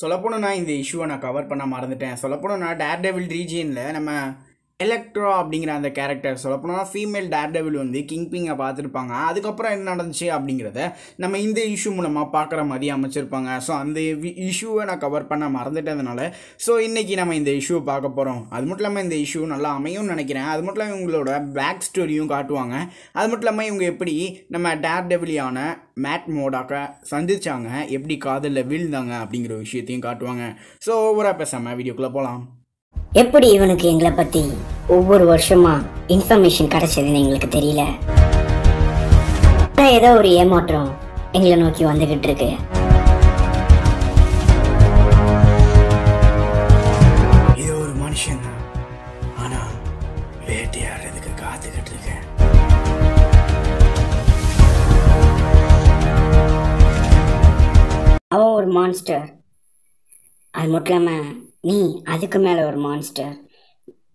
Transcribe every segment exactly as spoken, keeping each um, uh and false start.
சொல்லப்போனோன்னா இந்த இஷ்யூவை நான் கவர் பண்ண மறந்துட்டேன். சொல்லப்போனோன்னா டேர்டெவில் ரீஜியனில் நம்ம எலக்ட்ரா அப்படிங்கிற அந்த கேரக்டர், சொல்லப்போனால் ஃபீமேல் டேர்டெவில் வந்து கிங் பிங்கை பார்த்துருப்பாங்க. அதுக்கப்புறம் என்ன நடந்துச்சு அப்படிங்கிறத நம்ம இந்த இஷ்யூ மூலமாக பார்க்குற மாதிரி அமைச்சிருப்பாங்க. ஸோ அந்த இஷ்யூவை நான் கவர் பண்ண மறந்துட்டதுனால ஸோ இன்றைக்கி நம்ம இந்த இஷ்யூவை பார்க்க போகிறோம். அது மட்டும் இல்லாமல் இந்த இஷ்யூ நல்லா அமையும்னு நினைக்கிறேன். அது மட்டும் இல்லாமல் இவங்களோட பேக் ஸ்டோரியும் காட்டுவாங்க. அது மட்டும் இல்லாமல் இவங்க எப்படி நம்ம டேர்டெவிலியான மேட் மோடாக்கை சந்திச்சாங்க, எப்படி காதலில் வீழ்ந்தாங்க அப்படிங்கிற விஷயத்தையும் காட்டுவாங்க. ஸோ ஓவராக பேசாமல் வீடியோக்குள்ளே போகலாம். எப்படி இவனுக்கு எங்களை பற்றி ஒவ்வொரு வருஷமா இன்ஃபர்மேஷன் கிடைச்சதுன்னு எங்களுக்கு தெரியல. ஏதோ ஒரு ஏமாற்றம் எங்களை நோக்கி வந்துகிட்டு இருக்கு. இது ஒரு மனுஷன் தான், ஆனா வேட்டையாடுறதுக்கு காத்துக்கிட்டு இருக்கேன். அவன் ஒரு மான்ஸ்டர், அது மட்டும் இல்லாமல் நீ அதுக்கு மேலே ஒரு மான்ஸ்டர்.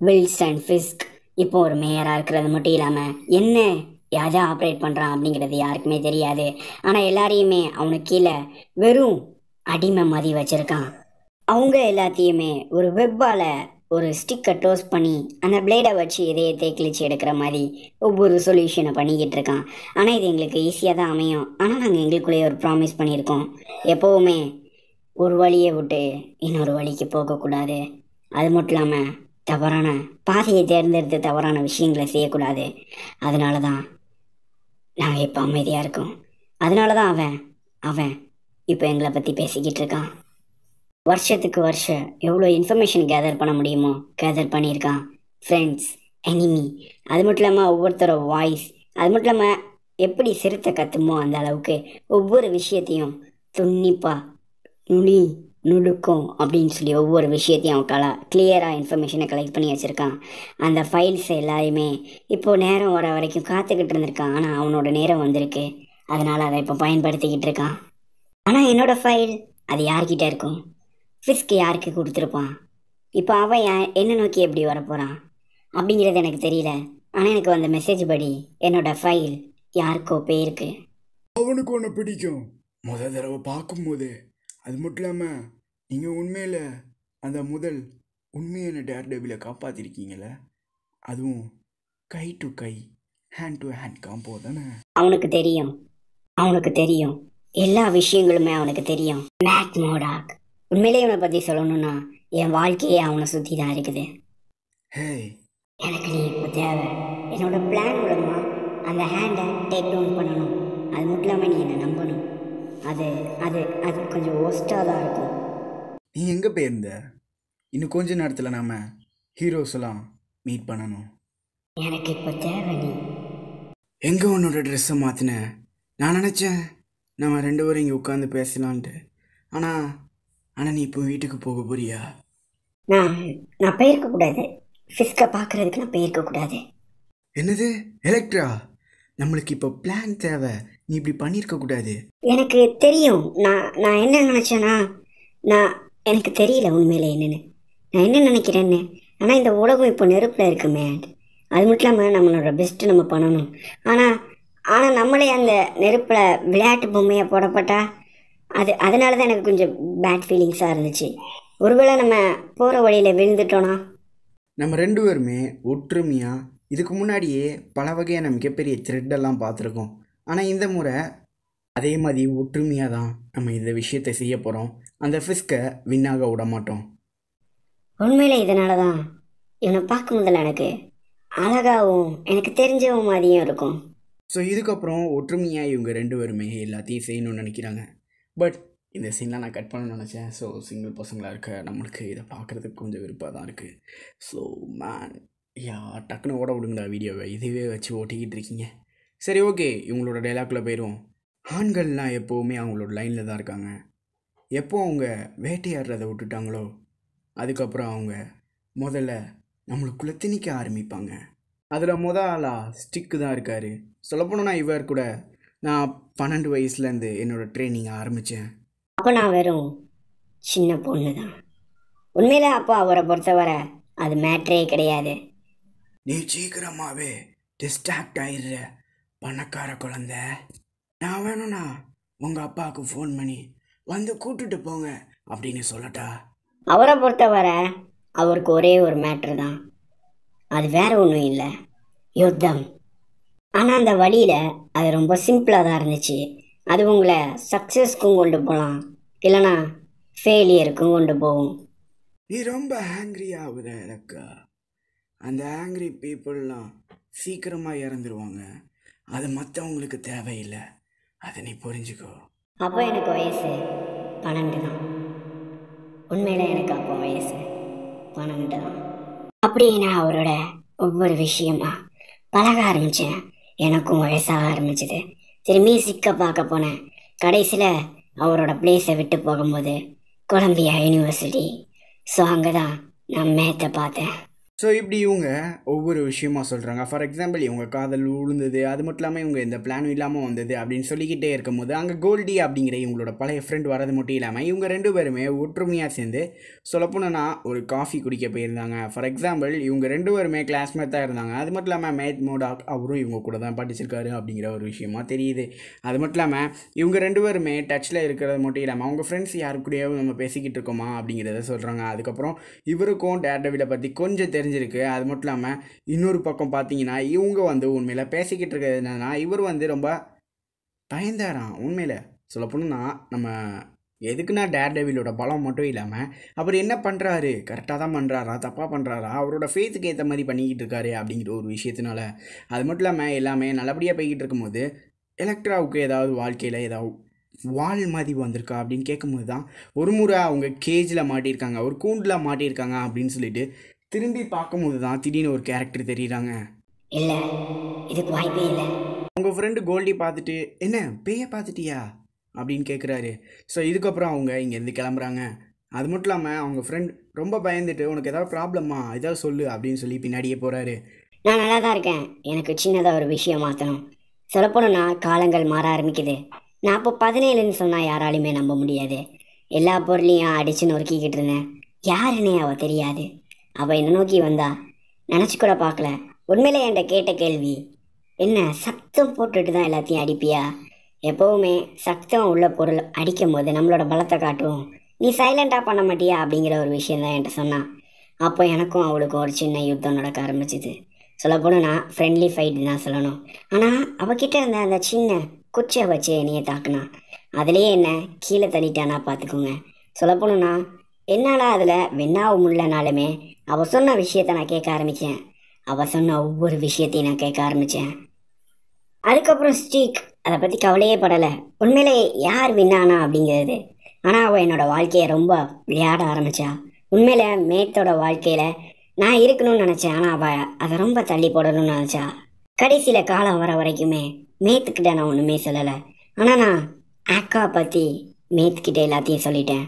வில்சன் ஃபிஸ்க் இப்போ ஒரு மேயராக இருக்கிறது மட்டும் இல்லாமல் என்ன யாராவது ஆப்ரேட் பண்ணுறான் அப்படிங்கிறது யாருக்குமே தெரியாது. ஆனால் எல்லாரையுமே அவனுக்கு கீழே வெறும் அடிமை மாதிரி வச்சுருக்கான். அவங்க எல்லாத்தையுமே ஒரு வெப்பால் ஒரு ஸ்டிக்கை டோஸ் பண்ணி அந்த பிளேடை வச்சு இதயத்தை கிழிச்சு எடுக்கிற மாதிரி ஒவ்வொரு சொல்யூஷனை பண்ணிக்கிட்டு இருக்கான். ஆனால் இது எங்களுக்கு ஈஸியாக தான் அமையும். ஆனால் நாங்கள் எங்களுக்குள்ளேயே ஒரு ப்ராமிஸ் பண்ணியிருக்கோம், எப்போவுமே ஒரு வழியை விட்டு இன்னொரு வழிக்கு போகக்கூடாது. அது மட்டும் இல்லாமல் தவறான பாதையை தேர்ந்தெடுத்து தவறான விஷயங்களை செய்யக்கூடாது. அதனால தான் நாங்கள் இப்போ அமைதியாக இருக்கோம். அதனால தான் அவன் அவன் இப்போ எங்களை பற்றி பேசிக்கிட்டு இருக்கான். வருஷத்துக்கு வருஷம் எவ்வளோ இன்ஃபர்மேஷன் கேதர் பண்ண முடியுமோ கேதர் பண்ணியிருக்கான். ஃப்ரெண்ட்ஸ், எனிமி, அது மட்டும் இல்லாமல் ஒவ்வொருத்தரோட வாய்ஸ், அது மட்டும் இல்லாமல் எப்படி சிறுத்தை கற்றுமோ அந்த அளவுக்கு ஒவ்வொரு விஷயத்தையும் துன்னிப்பாக நுனி நுணுக்கம் அப்படின்னு சொல்லி ஒவ்வொரு விஷயத்தையும் அவன் கலா கிளியராக இன்ஃபர்மேஷனை கலெக்ட் பண்ணி வச்சுருக்கான். அந்த ஃபைல்ஸ் எல்லாரையுமே இப்போது நேரம் வர வரைக்கும் காத்துக்கிட்டு இருந்திருக்கான். ஆனால் அவனோட நேரம் வந்திருக்கு, அதனால் அதை இப்போ பயன்படுத்திக்கிட்டு இருக்கான். ஆனால் என்னோடய ஃபைல் அது யார்கிட்ட இருக்கும்? ஃபிஸ்க்கு யாருக்கு கொடுத்துருப்பான்? இப்போ அவன் யா என்ன நோக்கி எப்படி வரப்போகிறான் அப்படிங்கிறது எனக்கு தெரியல. ஆனால் எனக்கு அந்த மெசேஜ் படி என்னோடய ஃபைல் யாருக்கோ போயிருக்கு. அவனுக்கு ஒன்று பிடிக்கும் முதல் தடவை பார்க்கும்போது. அது மட்டும் இல்லாமல் நீங்கள் உண்மையில் அந்த முதல் உண்மையான டேர்டெவிலை காப்பாற்றிருக்கீங்கள, அதுவும் கை டு கை ஹேண்ட் டு ஹேண்ட் காம்போ தானே. அவனுக்கு தெரியும், அவனுக்கு தெரியும் எல்லா விஷயங்களுமே அவனுக்கு தெரியும். மேட் மோடாக் உண்மையிலே இவனை பற்றி சொல்லணும்னா என் வாழ்க்கையே அவனை சுற்றி தான் இருக்குது. ஹே, எனக்கு நீ இப்போ தேவை. என்னோட பிளான் மூலமாக அந்த ஹேண்டை டேக் டவுன் பண்ணணும். அது மட்டும் இல்லாமல் நீ என்னை நம்பணும். அது அது அது கொஞ்சம் ஓஸ்டாக தான் இருக்கும். நீ எங்கே போயிருந்த? இன்னும் கொஞ்ச நேரத்தில் நாம் ஹீரோஸ்லாம் மீட் பண்ணணும். எனக்கு இப்போ தேவை நீ. எங்கே உன்னோட ட்ரெஸ்ஸை மாற்றின? நான் நினச்சேன் நம்ம ரெண்டு பேரும் இங்கே உட்காந்து பேசலான்ட்டு. ஆனால் ஆனால் நீ இப்போ வீட்டுக்கு போக போறியா? நான் நான் போயிருக்கக்கூடாது. ஃபிஸ்கை பார்க்குறதுக்கு நான் போயிருக்கக்கூடாது. என்னது எலக்ட்ரா, நம்மளுக்கு இப்போ பிளான் தேவை. நீ இப்படி பண்ணியிருக்கக்கூடாது. எனக்கு தெரியும். நான் நான் என்ன நினச்சேன்னா, நான் எனக்கு தெரியல உண்மையில் என்னென்னு, நான் என்ன நினைக்கிறேன்னு. ஆனால் இந்த உலகம் இப்போ நெருப்பில் இருக்குமே. அது மட்டும் இல்லாமல் நம்மளோட பெஸ்ட்டு நம்ம பண்ணணும். ஆனால் ஆனால் நம்மளே அந்த நெருப்பில் விளையாட்டு பொம்மையை போடப்பட்டா அது அதனால தான் எனக்கு கொஞ்சம் பேட் ஃபீலிங்ஸாக இருந்துச்சு. ஒருவேளை நம்ம போகிற வழியில் விழுந்துட்டோன்னா நம்ம ரெண்டு பேருமே ஒற்றுமையாக இதுக்கு முன்னாடியே பல வகையான மிகப்பெரிய த்ரெட்டெல்லாம் பார்த்துருக்கோம். ஆனால் இந்த முறை அதே மாதிரி ஒற்றுமையாக தான் நம்ம இந்த விஷயத்தை செய்ய போகிறோம். அந்த ஃபிஸ்கை வின்னாக விட மாட்டோம். உண்மையில் இதனால தான் இவனை பார்க்கும்போதில் எனக்கு அழகாகவும் எனக்கு தெரிஞ்சவும் மாதிரியும் இருக்கும். ஸோ இதுக்கப்புறம் ஒற்றுமையாக இவங்க ரெண்டு பேருமே எல்லாத்தையும் செய்யணும்னு நினைக்கிறாங்க. பட் இந்த சீன்லாம் நான் கட் பண்ணணும்னு நினச்சேன். ஸோ சிங்கிள் பசங்களாக இருக்க நம்மளுக்கு இதை பார்க்குறதுக்கு கொஞ்சம் விருப்பம் தான் இருக்குது. ஸோ மேன் யா டக்குன்னு ஓட விடுங்களா வீடியோவை, இதுவே வச்சு ஓட்டிக்கிட்டு இருக்கீங்க. சரி, ஓகே, இவங்களோட டைலாக்கில் போயிடும். ஆண்கள்லாம் எப்போவுமே அவங்களோட லைனில் தான் இருக்காங்க. எப்போ அவங்க வேட்டையாடுறதை விட்டுட்டாங்களோ அதுக்கப்புறம் அவங்க முதல்ல நம்மளுக்குள்ளே திணிக்க ஆரம்பிப்பாங்க. அதில் முத ஆளாக ஸ்டிக்கு தான் இருக்கார். சொல்லப்போனோன்னா இவர் கூட நான் பன்னெண்டு வயசுலேருந்து என்னோடய ட்ரைனிங் ஆரம்பித்தேன். அப்போ நான் வெறும் சின்ன பொண்ணு தான். உண்மையில் அப்போ அவரை பொறுத்தவரை அது மேட்ரே கிடையாது. நீ சீக்கிரமாகவே டிஸ்ட்ராக்ட் ஆகிடுற பணக்கார குழந்த. நான் வேணும்னா உங்கள் அப்பாவுக்கு ஃபோன் பண்ணி வந்து கூட்டுட்டு போங்க, அப்படின்னு சொல்லட்டா? அவரை பொறுத்தவரை அவருக்கு ஒரே ஒரு மேட்ரு தான், அது வேற ஒன்றும் இல்லை, யுத்தம். ஆனால் அந்த வழியில் அது ரொம்ப சிம்பிளாக தான் இருந்துச்சு. அது உங்களை சக்ஸஸ்க்கும் கொண்டு போகலாம், இல்லைனா ஃபெயிலியருக்கும் கொண்டு போகும். நீ ரொம்ப ஆங்க்ரி ஆகுத எனக்கா? அந்த ஆங்க்ரி பீப்புளெலாம் சீக்கிரமாக இறந்துருவாங்க, அது மற்றவங்களுக்கு தேவையில்லை, அதை நீ புரிஞ்சுக்கோ. அப்போ எனக்கு வயசு பன்னெண்டு தான். உண்மையில எனக்கு அப்போ வயசு பன்னெண்டு தான். அப்படியே நான் அவரோட ஒவ்வொரு விஷயமா பழக ஆரம்பித்தேன். எனக்கும் வயசாக ஆரம்பிச்சிது. திரும்பி சிக்க பார்க்க போனேன். கடைசியில் அவரோட பிளேஸை விட்டு போகும்போது கொலம்பியா யூனிவர்சிட்டி. ஸோ அங்கே தான் நான் மேத்தை பார்த்தேன். ஸோ இப்படி இவங்க ஒவ்வொரு விஷயமா சொல்கிறாங்க. ஃபார் எக்ஸாம்பிள், இவங்க காதல் விழுந்தது, அது மட்டும் இல்லாமல் இவங்க இந்த பிளானும் இல்லாமல் வந்தது அப்படின்னு சொல்லிக்கிட்டே இருக்கும்போது அங்கே கோல்டி அப்படிங்கிற இவங்களோட பழைய ஃப்ரெண்ட் வரது மட்டும் இல்லாமல் இவங்க ரெண்டு பேருமே ஒற்றுமையாக சேர்ந்து சொல்லப்போனா ஒரு காஃபி குடிக்க போயிருந்தாங்க. ஃபார் எக்ஸாம்பிள், இவங்க ரெண்டு பேருமே கிளாஸ்மேட் தான் இருந்தாங்க. அது மட்டும் இல்லாமல் மேத் மோடாக் அவரும் இவங்க கூட தான் படிச்சிருக்காரு அப்படிங்கிற ஒரு விஷயமா தெரியுது. அது மட்டும் இல்லாமல் இவங்க ரெண்டு பேருமே டச்சில் இருக்கிறது மட்டும் இல்லாமல் அவங்க ஃப்ரெண்ட்ஸ் யாரு கூடயாவது நம்ம பேசிக்கிட்டு இருக்கோமா அப்படிங்கிறத சொல்கிறாங்க. அதுக்கப்புறம் இவருக்கும் டேர்டெவிலை பற்றி கொஞ்சம் தெரிஞ்சு இருக்கு. அது மட்டும் இல்லாமல் இன்னொரு பக்கம் பார்த்தீங்கன்னா இவங்க வந்து உண்மையில பேசிக்கிட்டு இருக்கிறது என்னன்னா, இவர் வந்து ரொம்ப பயந்தாராம். உண்மையில சொல்ல போனா நம்ம எதுக்குன்னா டேர்டெவிலோட பலம் மட்டும் இல்லாமல் அவர் என்ன பண்ணுறாரு, கரெக்டாக தான் பண்ணுறாரா, தப்பாக பண்ணுறாரா, அவரோட ஃபேத்துக்கு ஏற்ற மாதிரி பண்ணிக்கிட்டு இருக்காரு அப்படிங்கிற ஒரு விஷயத்தினால. அது மட்டும் இல்லாமல் எல்லாமே நல்லபடியாக போய்கிட்டு இருக்கும்போது எலக்ட்ராவுக்கு ஏதாவது வாழ்க்கையில் ஏதாவது வால் மாதிரி வந்திருக்கா அப்படின்னு கேட்கும்போது தான் ஒரு முறை அவங்க கேஜில் மாட்டியிருக்காங்க, ஒரு கூண்டில் மாட்டியிருக்காங்க அப்படின்னு சொல்லிட்டு திரும்பி பார்க்கும்போது தான் திடீர்னு ஒரு கேரக்டர் தெரியுறாங்க. இல்லை, இதுக்கு வாய்ப்பே இல்லை. உங்கள் ஃப்ரெண்டு கோல்டி பார்த்துட்டு என்ன பேய பார்த்துட்டியா அப்படின்னு கேட்குறாரு. ஸோ இதுக்கப்புறம் அவங்க இங்கேருந்து கிளம்புறாங்க. அது மட்டும் இல்லாமல் அவங்க ஃப்ரெண்ட் ரொம்ப பயந்துட்டு உனக்கு ஏதாவது ப்ராப்ளமா, ஏதாவது சொல்லு அப்படின்னு சொல்லி பின்னாடியே போகிறாரு. நான் நல்லா தான் இருக்கேன், எனக்கு சின்னதாக ஒரு விஷயம் மாற்றணும். சொல்லப்போனா காலங்கள் மாற ஆரம்பிக்குது. நான் அப்போ பதினேழுன்னு சொன்னால் யாராலையுமே நம்ப முடியாது. எல்லா பொருளையும் அடிச்சு நொறுக்கிக்கிட்டு இருந்தேன். யாருன்னே அவள் தெரியாது. அவள் என்னை நோக்கி வந்தா, நினச்சி கூட பார்க்கல. உண்மையில என்கிட்ட கேட்ட கேள்வி என்ன, சத்தம் போட்டுட்டு தான் எல்லாத்தையும் அடிப்பியா? எப்போவுமே சத்தம் உள்ள பொருள் அடிக்கும் போது நம்மளோட பலத்தை காட்டுவோம், நீ சைலண்ட்டாக பண்ண மாட்டியா அப்படிங்கிற ஒரு விஷயந்தான் என்கிட்ட சொன்னான். அப்போ எனக்கும் அவளுக்கும் ஒரு சின்ன யுத்தம் நடக்க ஆரம்பிச்சிது. சொல்லப்போனா ஃப்ரெண்ட்லி ஃபைட் தான் சொல்லணும். ஆனால் அவகிட்ட இருந்த அந்த சின்ன குச்சை வச்சு என்னையை தாக்குனான். அதுலேயே என்ன கீழே தள்ளிட்டானா பார்த்துக்கோங்க. சொல்லப்போனா என்னால் அதில் வெண்ணாவும் இல்லைனாலுமே அவள் சொன்ன விஷயத்தை நான் கேட்க ஆரம்பித்தேன். அவள் சொன்ன ஒவ்வொரு விஷயத்தையும் நான் கேட்க ஆரம்பித்தேன். அதுக்கப்புறம் ஸ்டீக் அதை பற்றி கவலையே படலை. உண்மையிலே யார் வின்னானா அப்படிங்கிறது. ஆனால் அவள் என்னோடய வாழ்க்கையை ரொம்ப விளையாட ஆரம்பித்தா. உண்மையில மேத்தோட வாழ்க்கையில் நான் இருக்கணும்னு நினச்சேன். ஆனால் அவள் அதை ரொம்ப தள்ளி போடணும்னு நினச்சா. கடைசியில் காலம் வர வரைக்குமே மேத்துக்கிட்ட நான் ஒன்றுமே சொல்லலை. ஆனால் நான் ஆக்கா பற்றி மேத்துக்கிட்ட எல்லாத்தையும் சொல்லிட்டேன்.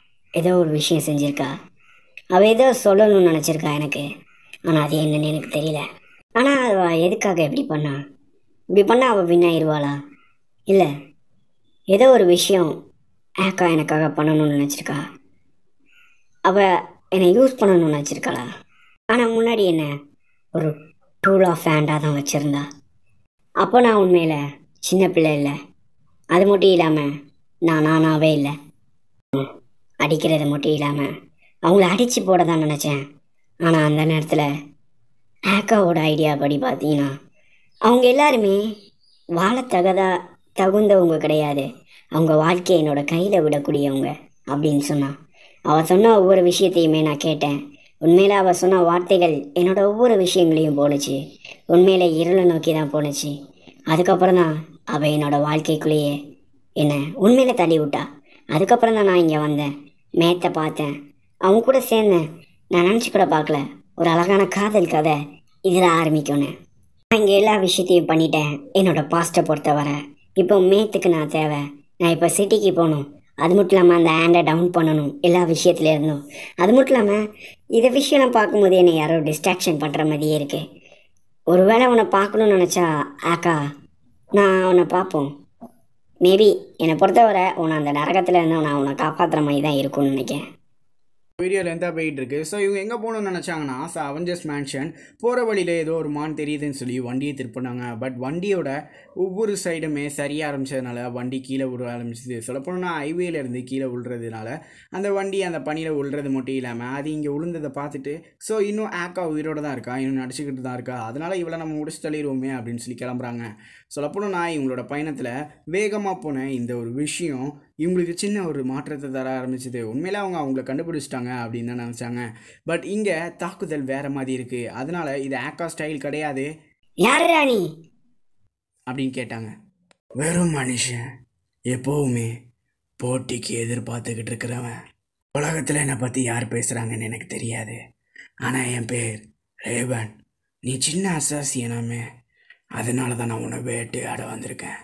ஏதோ ஒரு விஷயம் செஞ்சுருக்கா, அவள் ஏதோ சொல்லணும்னு நினச்சிருக்கா எனக்கு. ஆனால் அது என்னன்னு எனக்கு தெரியல. ஆனால் அவள் எதுக்காக எப்படி பண்ணா, இப்படி பண்ணால் அவள் வின்னாயிருவாளா, இல்லை ஏதோ ஒரு விஷயம் ஆக்கா எனக்காக பண்ணணும்னு நினச்சிருக்கா, அவள் என்னை யூஸ் பண்ணணும்னு நினச்சிருக்காளா? ஆனால் முன்னாடி என்ன ஒரு டூல் ஆஃப் ஹேண்டாக தான் வச்சுருந்தா. அப்போ நான் உண்மையில் சின்ன பிள்ளை இல்லை. அது மட்டும் இல்லாமல் நான் நானாகவே இல்லை. அடிக்கிறது மட்டும் இல்லாமல் அவங்கள அடித்து போட தான் நினச்சேன். ஆனால் அந்த நேரத்தில் ஆக்காவோட ஐடியா படி பார்த்தீங்கன்னா அவங்க எல்லாருமே வாழ தகுதா தகுந்தவங்க கிடையாது, அவங்க வாழ்க்கையை என்னோடய கையில் விடக்கூடியவங்க அப்படின்னு சொன்னான். அவள் சொன்ன ஒவ்வொரு விஷயத்தையுமே நான் கேட்டேன். உண்மையில் அவள் சொன்ன வார்த்தைகள் என்னோடய ஒவ்வொரு விஷயங்களையும் போணுச்சு. உண்மையில இருளை நோக்கி தான் போணுச்சு. அதுக்கப்புறம் தான் அவள் என்னோடய வாழ்க்கைக்குள்ளேயே என்னை உண்மையில தள்ளி விட்டா. அதுக்கப்புறம் தான் நான் இங்கே வந்தேன், மேத்தை பார்த்தேன், அவங்க கூட சேர்ந்தேன். நான் நினச்சி கூட பார்க்கல ஒரு அழகான காதல் கதை இதில் ஆரம்பிக்கணும். நான் இங்கே எல்லா விஷயத்தையும் பண்ணிட்டேன். என்னோடய பாஸ்ட்டை பொறுத்தவரை இப்போ மேத்துக்கு நான் தேவை. நான் இப்போ சிட்டிக்கு போகணும், அது மட்டும் இல்லாமல் அந்த ஹேண்டை டவுன் பண்ணணும் எல்லா விஷயத்துல இருந்தும். அது மட்டும் இல்லாமல் இதை விஷயம்லாம் பார்க்கும்போது என்னை யாரோ டிஸ்ட்ராக்ஷன் பண்ணுற மாதிரியே இருக்குது. ஒரு வேளை அவனை பார்க்கணுன்னு நினச்சா ஆக்கா நான் அவனை பார்ப்போம். மேபி என்னை பொறுத்தவரை உன்னை அந்த நரகத்தில் இருந்தால் நான் அவனை காப்பாற்றுற மாதிரி தான் இருக்கும்னு நினைக்கிறேன். வீடியோ லெந்தாக போயிட்டு இருக்கு. ஸோ இவங்க எங்கே போகணும்னு நினச்சாங்கன்னா ஸோ அவெஞ்சர்ஸ் மேன்ஷன் போகிற வழியில் ஏதோ ஒரு மான் தெரியுதுன்னு சொல்லி வண்டியை திருப்பினாங்க. பட் வண்டியோட ஒவ்வொரு சைடுமே சரிய ஆரம்பித்ததுனால வண்டி கீழே விட ஆரம்பிச்சிது. சொல்லப்போனால் ஹைவேலேருந்து கீழே விழுறதுனால அந்த வண்டி அந்த பனியில் விழுறது மட்டும் இல்லாமல் அது இங்கே விழுந்ததை பார்த்துட்டு ஸோ இன்னும் ஆக்கா உயிரோடு தான் இருக்கா, இன்னும் நடிச்சுக்கிட்டு தான் இருக்கா, அதனால் இவ்வளோ நம்ம முடிச்சு தள்ளிடுவோமே அப்படின்னு சொல்லி கிளம்புறாங்க. சொல்லப்போனால் நான் இவங்களோட பயணத்தில் வேகமாக போன இந்த ஒரு விஷயம் இவங்களுக்கு சின்ன ஒரு மாற்றத்தை தர ஆரம்பிச்சிது. உண்மையில அவங்க அவங்கள கண்டுபிடிச்சிட்டாங்க அப்படின்னு தான் நினச்சாங்க. பட் இங்கே தாக்குதல் வேறு மாதிரி இருக்குது. அதனால இது ஆக்கா ஸ்டைல் கிடையாது. யார் ராணி அப்படின்னு கேட்டாங்க. வெறும் மனுஷன், எப்போவுமே போட்டிக்கு எதிர்பார்த்துக்கிட்டு இருக்கிறவன். உலகத்தில் என்னை பற்றி யார் பேசுகிறாங்கன்னு எனக்கு தெரியாது. ஆனால் என் பேர் ரேபன். நீ சின்ன அசாசியனாமே, அதனால தான் நான் உன்னை வேட்டையாட வந்திருக்கேன்.